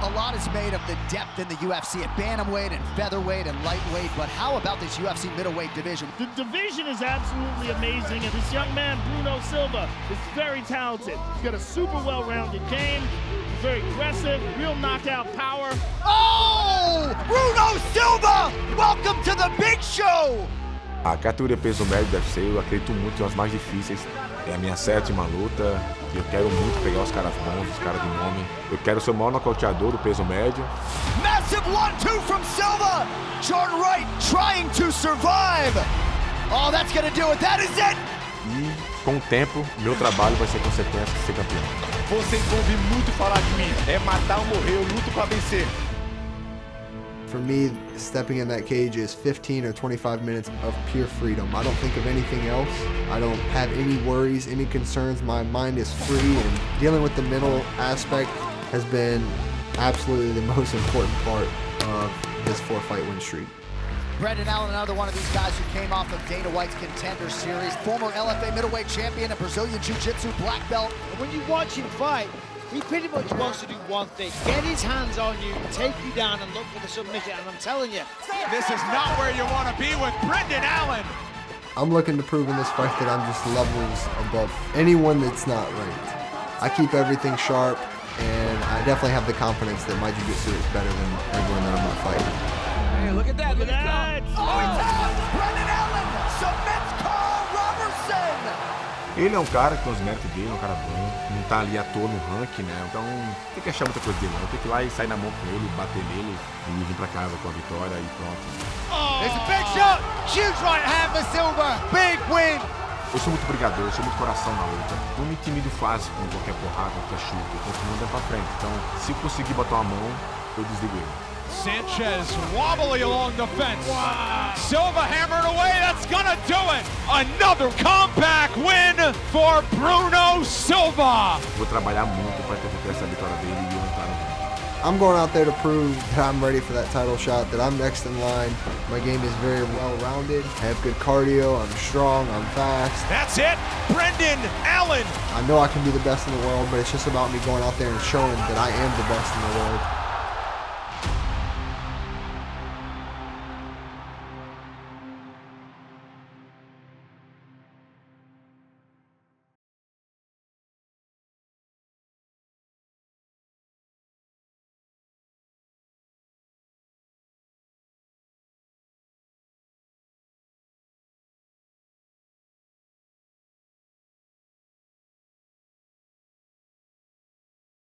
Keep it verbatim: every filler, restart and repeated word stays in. A lot is made of the depth in the U F C at bantamweight and featherweight and lightweight, but how about this U F C middleweight division? The division is absolutely amazing, and this young man, Bruno Silva, is very talented. He's got a super well-rounded game, very aggressive, real knockout power. Oh! Bruno Silva! Welcome to the big show! A categoria peso médio do U F C, eu acredito muito que é uma das mais difíceis. É a minha sétima luta, e eu quero muito pegar os caras bons, os caras de nome. Eu quero ser o maior nocauteador do peso médio. Massive one two from Silva! John Wright trying to survive! Oh, that's gonna do it, that is it! E, com o tempo, meu trabalho vai ser consequência de ser campeão. Vocês vão ouvir muito falar de mim. É matar ou morrer, eu luto pra vencer. For me, stepping in that cage is fifteen or twenty-five minutes of pure freedom. I don't think of anything else. I don't have any worries, any concerns. My mind is free, and dealing with the mental aspect has been absolutely the most important part of this four-fight win streak. Brendan Allen, another one of these guys who came off of Dana White's Contender Series, former L F A middleweight champion and Brazilian Jiu-Jitsu black belt. And when you watch him fight, he pretty much wants to do one thing, get his hands on you, take you down and look for the submission, and I'm telling you, this is not where you want to be with Brendan Allen. I'm looking to prove in this fight that I'm just levels above anyone that's not ranked. I keep everything sharp, and I definitely have the confidence that my jiu-jitsu is better than everyone that I'm not fighting. Hey, look at that, look at that. Oh, he's out! Brendan Allen submits Carl Robertson! Ele é um cara que tem os méritos dele, é um cara bom, não tá ali à toa no ranking, né? Então não tem que achar muita coisa dele, não. Tem que ir lá e sair na mão com ele, bater nele e vir pra casa com a vitória e pronto. Oh! There's a big shot! Huge right hand for Silva! Big win! Eu sou muito brigador, eu sou muito coração na luta. Não me intimido fácil com qualquer porrada, qualquer chute, eu continuo andando pra frente. Então, se eu conseguir botar uma mão, eu desligo ele. Sanchez wobbly along the fence. Wow. Silva hammered away, that's gonna do it! Another comeback win for Bruno Silva! Vou trabalhar muito para tentar essa vitória dele e lutar no ringue. I'm going out there to prove that I'm ready for that title shot, that I'm next in line. My game is very well-rounded. I have good cardio, I'm strong, I'm fast. That's it, Brendan Allen! I know I can be the best in the world, but it's just about me going out there and showing that I am the best in the world.